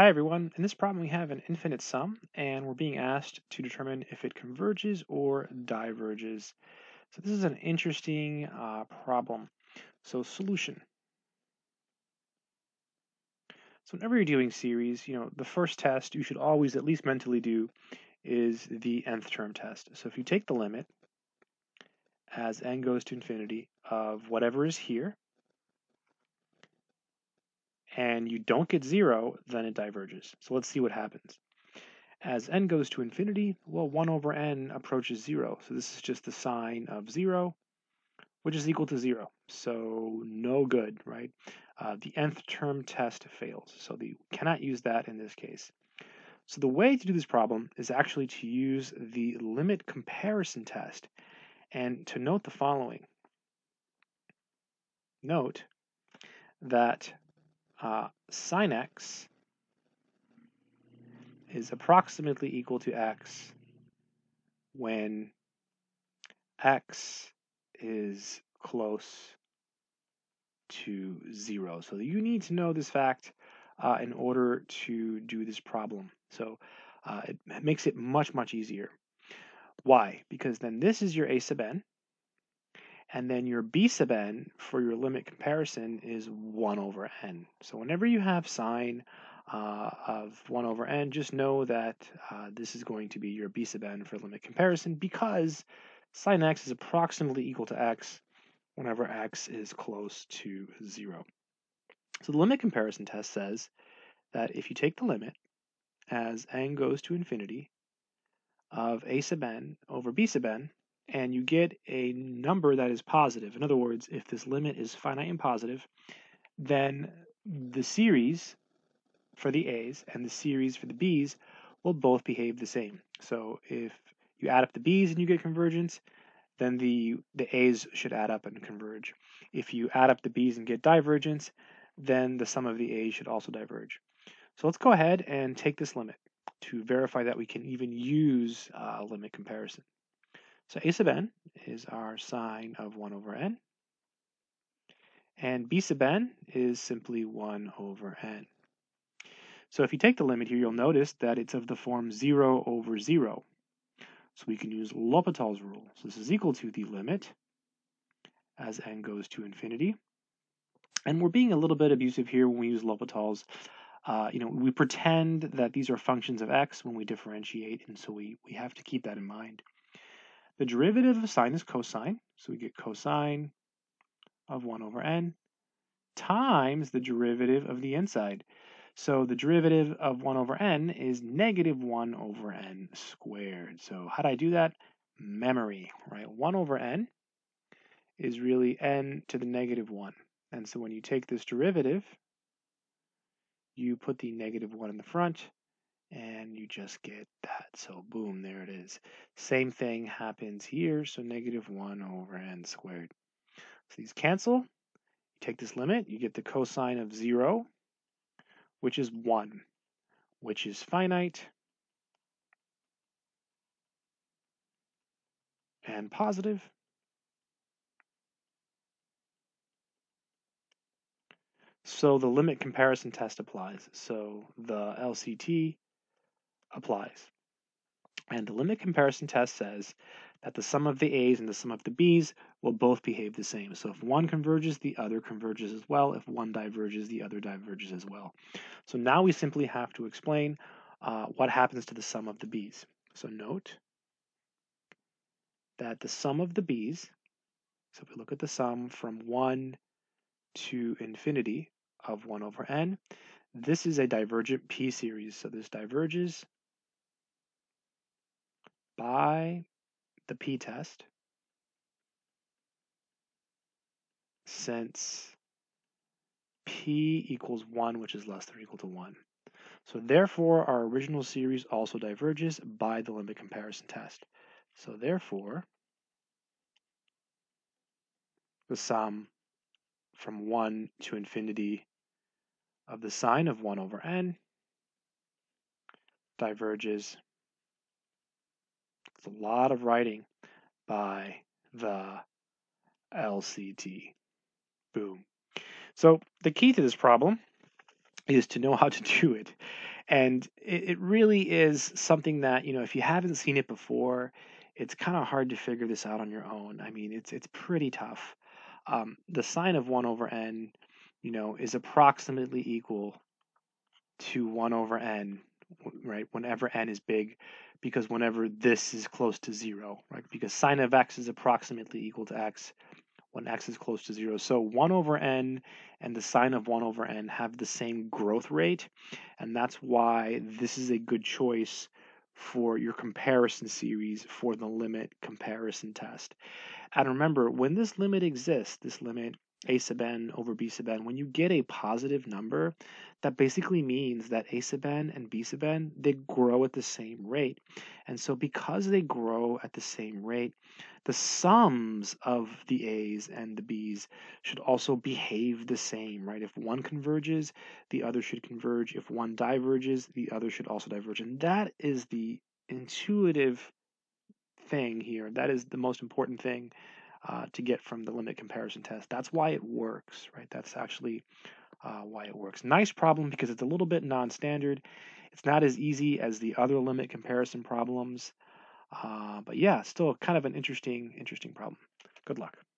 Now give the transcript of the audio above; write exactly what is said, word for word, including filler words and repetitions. Hi everyone, in this problem we have an infinite sum and we're being asked to determine if it converges or diverges. So this is an interesting uh, problem. So solution. So whenever you're doing series, you know, the first test you should always at least mentally do is the nth term test. So if you take the limit as n goes to infinity of whatever is here, and you don't get zero, then it diverges. So let's see what happens. As n goes to infinity, well, one over n approaches zero. So this is just the sine of zero, which is equal to zero. So no good, right? Uh, the nth term test fails. So the, you cannot use that in this case. So the way to do this problem is actually to use the limit comparison test. And to note the following. Note that Uh, sine x is approximately equal to x when x is close to zero. So you need to know this fact uh, in order to do this problem. So uh, it makes it much, much easier. Why? Because then this is your a sub n, and then your b sub n for your limit comparison is one over n. So whenever you have sine uh, of one over n, just know that uh, this is going to be your b sub n for limit comparison because sine x is approximately equal to x whenever x is close to zero. So the limit comparison test says that if you take the limit as n goes to infinity of a sub n over b sub n, and you get a number that is positive. In other words, if this limit is finite and positive, then the series for the a's and the series for the b's will both behave the same. So if you add up the b's and you get convergence, then the, the a's should add up and converge. If you add up the b's and get divergence, then the sum of the a's should also diverge. So let's go ahead and take this limit to verify that we can even use uh, limit comparison. So a sub n is our sine of one over n, and b sub n is simply one over n. So if you take the limit here, you'll notice that it's of the form zero over zero. So we can use L'Hopital's rule. So this is equal to the limit as n goes to infinity. And we're being a little bit abusive here when we use L'Hopital's. Uh, you know, we pretend that these are functions of x when we differentiate, and so we, we have to keep that in mind. The derivative of sine is cosine, so we get cosine of one over n times the derivative of the inside. So the derivative of one over n is negative one over n squared. So how do I do that? Memory, right? one over n is really n to the negative one. And so when you take this derivative, you put the negative one in the front, and you just get that. So boom, there it is. Same thing happens here, so negative one over n squared. So these cancel. You take this limit, you get the cosine of zero, which is one, which is finite and positive. So the limit comparison test applies. So the L C T applies. And the limit comparison test says that the sum of the a's and the sum of the b's will both behave the same. So if one converges, the other converges as well. If one diverges, the other diverges as well. So now we simply have to explain uh, what happens to the sum of the b's. So note that the sum of the b's, so if we look at the sum from one to infinity of one over n, this is a divergent p series. So this diverges by the p-test, since p equals one, which is less than or equal to one. So therefore, our original series also diverges by the limit comparison test. So therefore, the sum from one to infinity of the sine of one over n diverges. It's a lot of writing by the L C T. Boom. So the key to this problem is to know how to do it. And it, it really is something that, you know, if you haven't seen it before, it's kind of hard to figure this out on your own. I mean, it's it's pretty tough. Um, the sine of one over n, you know, is approximately equal to one over n, right, whenever n is big, because whenever this is close to zero, right, because sine of x is approximately equal to x when x is close to zero. So one over n and the sine of one over n have the same growth rate, and that's why this is a good choice for your comparison series for the limit comparison test. And remember, when this limit exists, this limit a sub n over b sub n, when you get a positive number, that basically means that a sub n and b sub n, they grow at the same rate. And so because they grow at the same rate, the sums of the a's and the b's should also behave the same, right? If one converges, the other should converge. If one diverges, the other should also diverge. And that is the intuitive thing here. That is the most important thing Uh, to get from the limit comparison test. That's why it works, right? That's actually uh, why it works. Nice problem, because it's a little bit non-standard. It's not as easy as the other limit comparison problems. Uh, but yeah, still kind of an interesting, interesting problem. Good luck.